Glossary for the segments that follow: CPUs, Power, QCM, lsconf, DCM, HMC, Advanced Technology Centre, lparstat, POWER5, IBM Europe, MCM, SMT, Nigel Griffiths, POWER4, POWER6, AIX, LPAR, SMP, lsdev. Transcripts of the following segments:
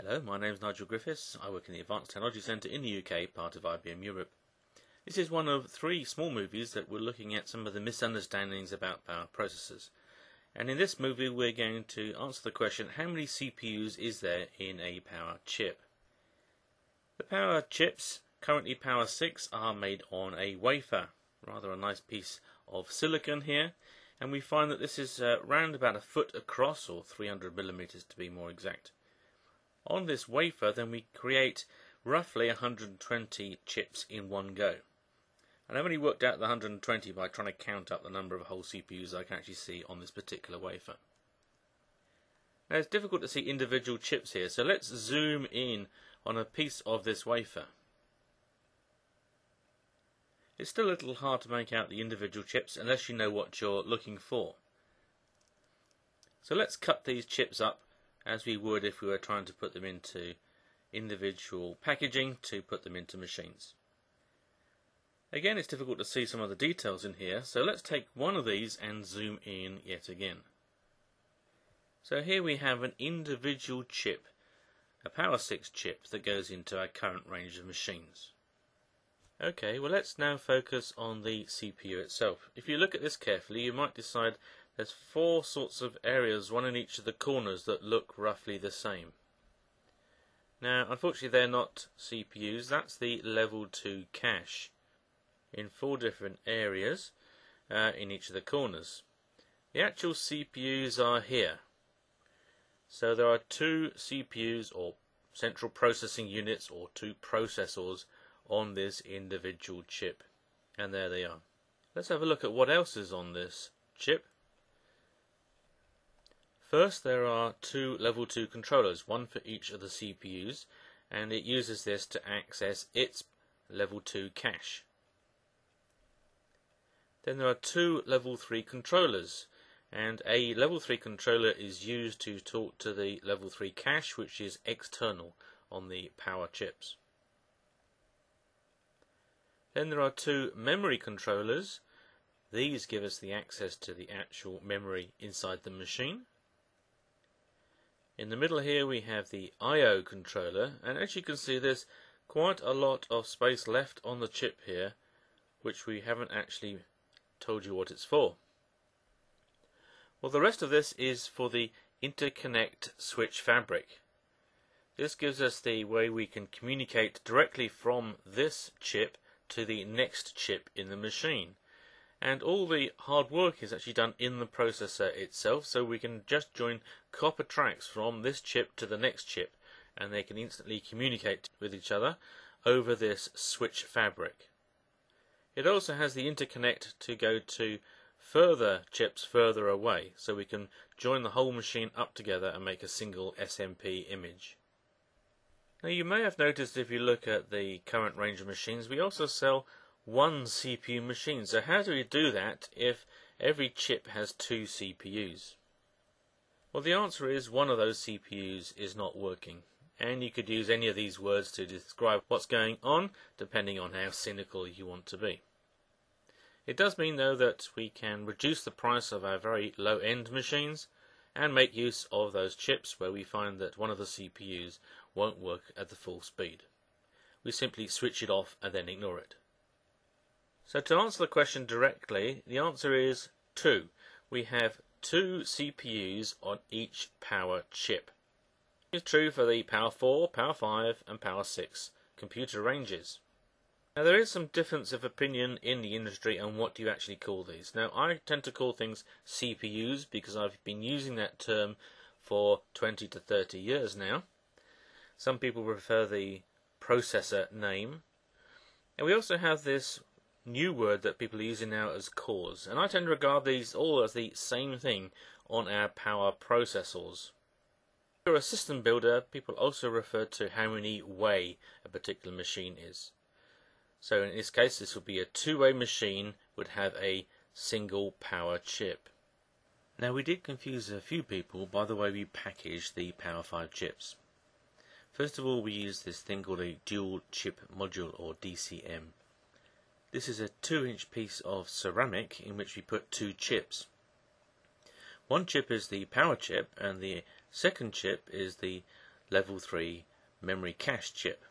Hello, my name is Nigel Griffiths. I work in the Advanced Technology Centre in the UK, part of IBM Europe. This is one of three small movies that we're looking at some of the misunderstandings about power processors. And in this movie we're going to answer the question, how many CPUs is there in a power chip? The power chips, currently POWER6, are made on a wafer, rather a nice piece of silicon here, and we find that this is round about a foot across, or 300mm to be more exact. On this wafer then we create roughly 120 chips in one go. And I've only worked out the 120 by trying to count up the number of whole CPUs I can actually see on this particular wafer. Now it's difficult to see individual chips here, so let's zoom in on a piece of this wafer. It's still a little hard to make out the individual chips unless you know what you're looking for. So let's cut these chips up as we would if we were trying to put them into individual packaging to put them into machines. Again, it's difficult to see some of the details in here, so let's take one of these and zoom in yet again. So here we have an individual chip, a POWER6 chip, that goes into our current range of machines. Okay, well let's now focus on the CPU itself. If you look at this carefully, you might decide there's four sorts of areas, one in each of the corners, that look roughly the same. Now, unfortunately they're not CPUs, that's the level 2 cache in four different areas in each of the corners. The actual CPUs are here. So there are two CPUs, or central processing units, or two processors on this individual chip. And there they are. Let's have a look at what else is on this chip. First, there are two level 2 controllers, one for each of the CPUs, and it uses this to access its level 2 cache. Then there are two level 3 controllers, and a level 3 controller is used to talk to the level 3 cache, which is external on the power chips. Then there are two memory controllers. These give us the access to the actual memory inside the machine. In the middle here we have the I/O controller, and as you can see there's quite a lot of space left on the chip here, which we haven't actually told you what it's for. Well, the rest of this is for the interconnect switch fabric. This gives us the way we can communicate directly from this chip to the next chip in the machine. And all the hard work is actually done in the processor itself, so we can just join copper tracks from this chip to the next chip, and they can instantly communicate with each other over this switch fabric. It also has the interconnect to go to further chips further away, so we can join the whole machine up together and make a single SMP image. Now you may have noticed, if you look at the current range of machines, we also sell one CPU machine. So how do we do that if every chip has two CPUs? Well, the answer is one of those CPUs is not working, and you could use any of these words to describe what's going on depending on how cynical you want to be. It does mean though that we can reduce the price of our very low-end machines and make use of those chips where we find that one of the CPUs won't work at the full speed. We simply switch it off and then ignore it. So to answer the question directly, the answer is 2. We have 2 CPUs on each power chip. It's true for the POWER4, POWER5 and POWER6 computer ranges. Now there is some difference of opinion in the industry on what you actually call these. Now I tend to call things CPUs because I've been using that term for 20 to 30 years now. Some people prefer the processor name. And we also have this new word that people are using now as cores, and I tend to regard these all as the same thing on our power processors. If you're a system builder, people also refer to how many way a particular machine is. So in this case this would be a two-way machine would have a single power chip. Now we did confuse a few people by the way we package the POWER5 chips. First of all, we use this thing called a dual chip module, or DCM. This is a 2-inch piece of ceramic in which we put two chips. One chip is the power chip and the second chip is the level 3 memory cache chip.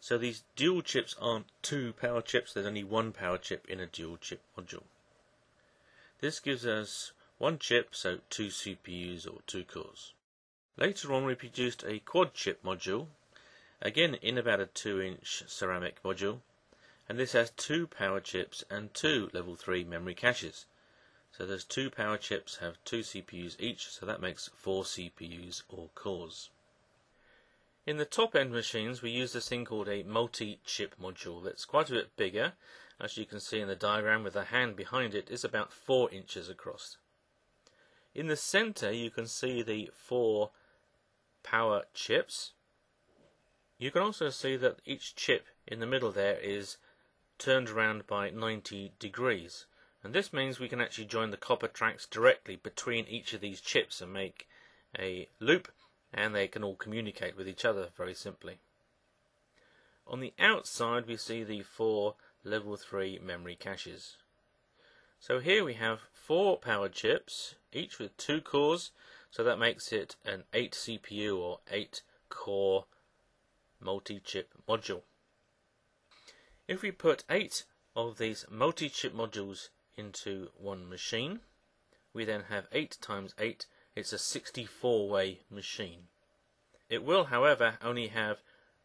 So these dual chips aren't two power chips, there's only one power chip in a dual chip module. This gives us one chip, so two CPUs or two cores. Later on we produced a quad chip module, again in about a 2-inch ceramic module, and this has two power chips and two level 3 memory caches. So those two power chips have two CPUs each, so that makes four CPUs or cores. In the top end machines we use this thing called a multi-chip module that's quite a bit bigger. As you can see in the diagram with the hand behind it, it's about 4 inches across. In the center you can see the four power chips. You can also see that each chip in the middle there is turned around by 90 degrees, and this means we can actually join the copper tracks directly between each of these chips and make a loop, and they can all communicate with each other very simply. On the outside we see the four level 3 memory caches. So here we have four power chips, each with two cores, so that makes it an 8 CPU or 8 core multi-chip module. If we put 8 of these multi-chip modules into one machine, we then have 8 times 8. It's a 64-way machine. It will, however, only have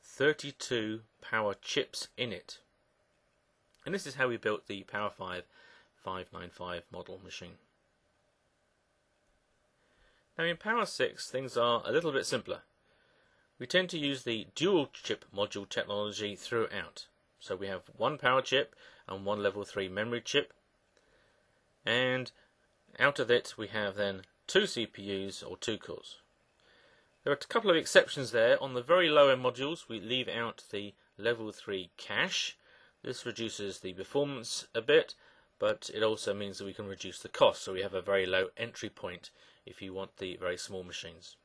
32 power chips in it. And this is how we built the POWER5 595 model machine. Now in POWER6 things are a little bit simpler. We tend to use the dual chip module technology throughout. So we have one power chip and one level 3 memory chip, and out of it we have then two CPUs or two cores. There are a couple of exceptions there. On the very low end modules we leave out the level 3 cache. This reduces the performance a bit, but it also means that we can reduce the cost, so we have a very low entry point if you want the very small machines.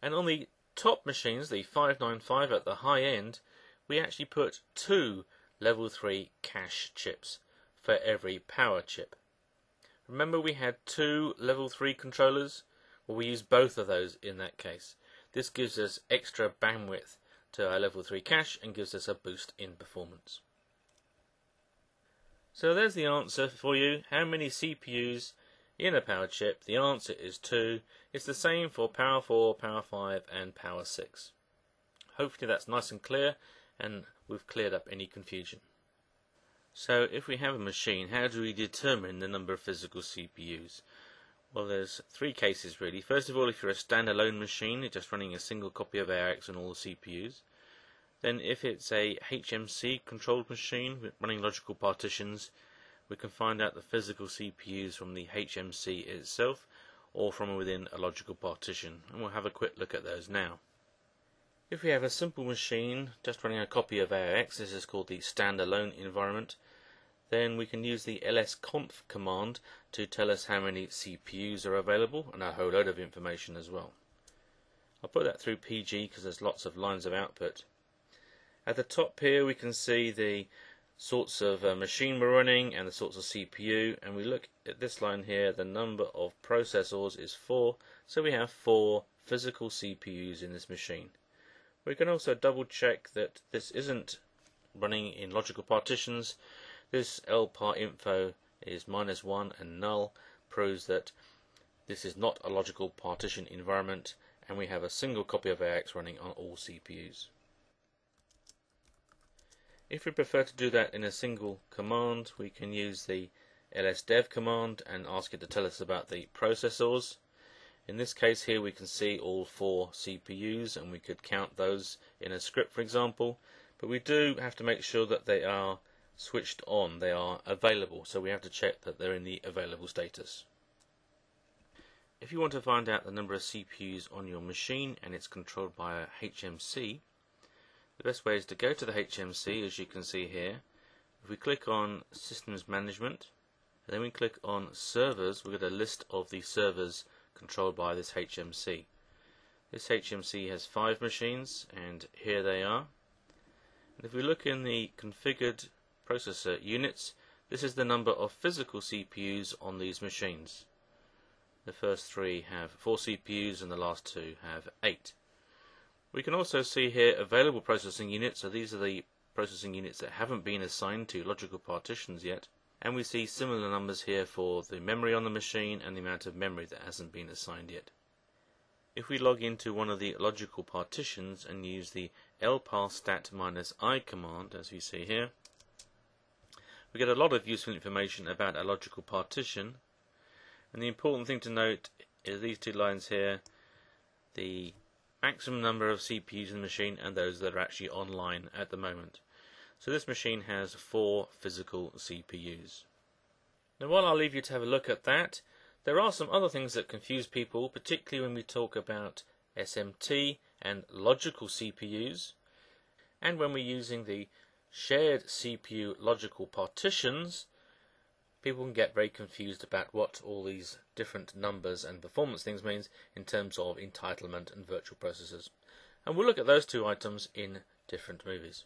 And on the top machines, the 595 at the high end, we actually put two level 3 cache chips for every power chip. Remember we had two level 3 controllers? Well, we use both of those in that case. This gives us extra bandwidth to our level 3 cache and gives us a boost in performance. So there's the answer for you. How many CPUs in a power chip? The answer is 2. It's the same for POWER4, POWER5 and POWER6. Hopefully that's nice and clear, and we've cleared up any confusion. So if we have a machine, how do we determine the number of physical CPUs? Well, there's three cases really. First of all, if you're a standalone machine, you're just running a single copy of AIX on all the CPUs. Then if it's a HMC controlled machine running logical partitions, we can find out the physical CPUs from the HMC itself or from within a logical partition, and we'll have a quick look at those now. If we have a simple machine just running a copy of AIX, this is called the standalone environment, then we can use the lsconf command to tell us how many CPUs are available and a whole load of information as well. I'll put that through PG because there's lots of lines of output. At the top here we can see the sorts of machine we're running and the sorts of CPU, and we look at this line here, the number of processors is 4, so we have 4 physical CPUs in this machine. We can also double check that this isn't running in logical partitions. This LPAR info is -1 and null, proves that this is not a logical partition environment, and we have a single copy of AIX running on all CPUs. If we prefer to do that in a single command, we can use the lsdev command and ask it to tell us about the processors. In this case here we can see all 4 CPUs, and we could count those in a script for example, but we do have to make sure that they are switched on, they are available, so we have to check that they're in the available status. If you want to find out the number of CPUs on your machine and it's controlled by a HMC, the best way is to go to the HMC as you can see here. If we click on Systems Management and then we click on Servers, we get a list of the servers controlled by this HMC. This HMC has 5 machines, and here they are. And if we look in the configured processor units, this is the number of physical CPUs on these machines. The first 3 have 4 CPUs and the last 2 have 8. We can also see here available processing units, so these are the processing units that haven't been assigned to logical partitions yet, and we see similar numbers here for the memory on the machine and the amount of memory that hasn't been assigned yet. If we log into one of the logical partitions and use the lparstat-i command, as we see here, we get a lot of useful information about a logical partition. And the important thing to note is these two lines here, the maximum number of CPUs in the machine and those that are actually online at the moment. So this machine has 4 physical CPUs. Now while I'll leave you to have a look at that, there are some other things that confuse people, particularly when we talk about SMT and logical CPUs, and when we're using the shared CPU logical partitions. People can get very confused about what all these different numbers and performance things means in terms of entitlement and virtual processors. And we'll look at those two items in different movies.